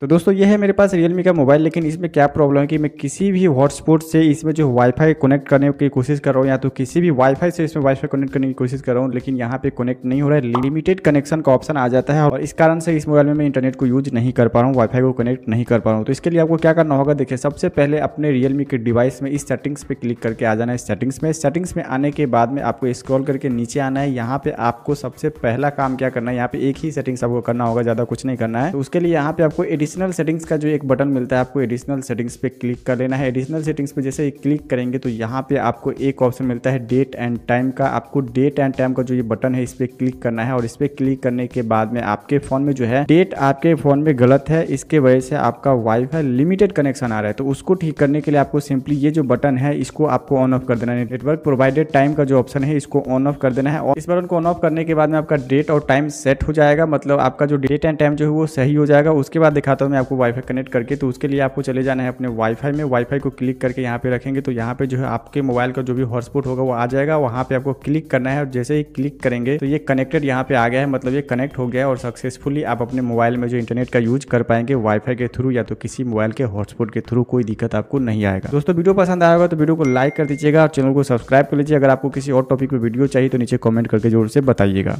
तो दोस्तों ये है मेरे पास Realme का मोबाइल, लेकिन इसमें क्या प्रॉब्लम है कि मैं किसी भी हॉटस्पॉट से इसमें जो वाईफाई कनेक्ट करने की कोशिश कर रहा हूँ या तो किसी भी वाईफाई से इसमें वाईफाई कनेक्ट करने की कोशिश कर रहा हूँ, लेकिन यहाँ पे कनेक्ट नहीं हो रहा है। लिमिटेड कनेक्शन का ऑप्शन आ जाता है और इस कारण से इस मोबाइल में मैं इंटरनेट को यूज नहीं कर पा रहा हूँ, वाईफाई को कनेक्ट नहीं कर पा रहा हूँ। तो इसके लिए आपको क्या करना होगा, देखिए सबसे पहले अपने Realme के डिवाइस में इस सेटिंग्स पर क्लिक करके आ जाना है। सेटिंग्स में आने के बाद में आपको स्क्रॉल करके नीचे आना है। यहाँ पे आपको सबसे पहला काम क्या करना है, यहाँ पे एक ही सेटिंग्स आपको करना होगा, ज़्यादा कुछ नहीं करना है। तो उसके लिए यहाँ पे आपको एडिशनल सेटिंग्स का जो एक बटन मिलता है, आपको एडिशनल सेटिंग्स पे क्लिक कर लेना है। एडिशनल सेटिंग्स पे जैसे ही क्लिक करेंगे तो यहाँ पे आपको एक ऑप्शन मिलता है डेट एंड टाइम का। आपको डेट एंड टाइम का जो ये बटन है इस पर क्लिक करना है और इस पर क्लिक करने के बाद में आपके फ़ोन में जो है डेट आपके फ़ोन में गलत है, इसके वजह से आपका वाईफाई लिमिटेड कनेक्शन आ रहा है। तो उसको ठीक करने के लिए आपको सिंपली ये जो बटन है इसको आपको ऑन ऑफ कर देना है। नेटवर्क प्रोवाइडेड टाइम का जो ऑप्शन है इसको ऑन ऑफ कर देना है और इस बटन को ऑन ऑफ करने के बाद में आपका डेट और टाइम सेट हो जाएगा, मतलब आपका जो डेट एंड टाइम जो है वो सही हो जाएगा। उसके बाद दिखाता हूँ मैं आपको वाईफाई कनेक्ट करके। तो उसके लिए आपको चले जाना है अपने वाईफाई में, वाईफाई को क्लिक करके यहाँ पे रखेंगे तो यहाँ पे जो है आपके मोबाइल का जो भी हॉटस्पॉट होगा वो आ जाएगा। वहाँ पे आपको क्लिक करना है और जैसे ही क्लिक करेंगे तो ये कनेक्टेड यहाँ पे आ गया है, मतलब ये कनेक्ट हो गया है और सक्सेसफुली आप अपने मोबाइल में जो इंटरनेट का यूज कर पाएंगे वाईफाई के थ्रू या तो किसी मोबाइल के हॉटस्पॉट के थ्रू, कोई दिक्कत आपको नहीं आएगा। दोस्तों वीडियो पसंद आएगा तो वीडियो को लाइक कर दीजिएगा और चैनल को सब्सक्राइब कर लीजिए। अगर आपको किसी और टॉपिक पर वीडियो चाहिए तो नीचे कॉमेंट करके जरूर से बताइएगा।